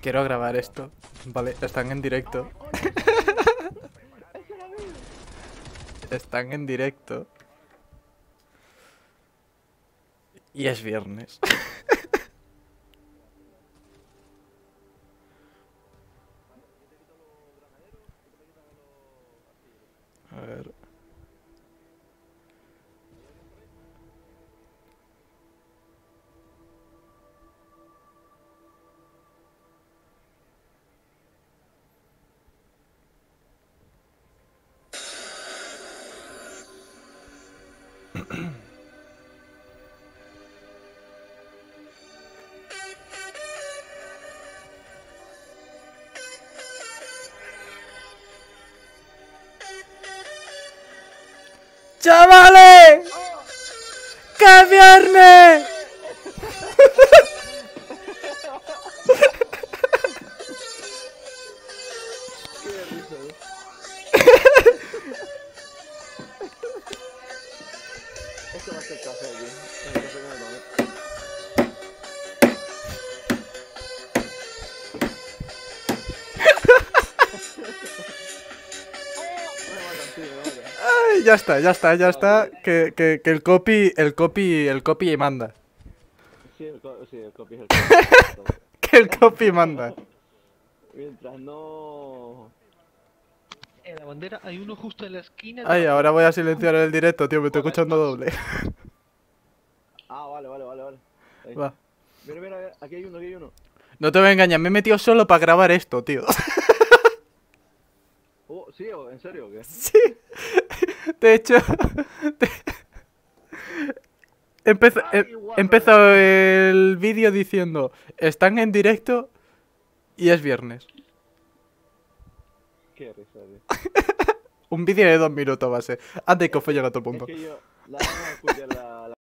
Quiero grabar esto. Vale, están en directo. Están en directo. Y es viernes. A ver. ¡Chavales! ¡Qué viernes! Esto va a ser café aquí. Ay, ya está. Que el copy manda. Sí, el copy. Que el copy manda. Mientras no... En la bandera hay uno justo en la esquina. Ay, ahora voy a silenciar el directo, tío, me estoy escuchando doble. Ah, vale. Va. Mira, aquí hay uno. No te voy a engañar, me he metido solo para grabar esto, tío. Oh, ¿sí? ¿En serio o qué? Sí. De hecho... Empezó el vídeo diciendo, están en directo y es viernes. Qué risa, tío. Un vídeo de 2 minutos va a ser. Antes que os follen a todo punto. Es que yo, la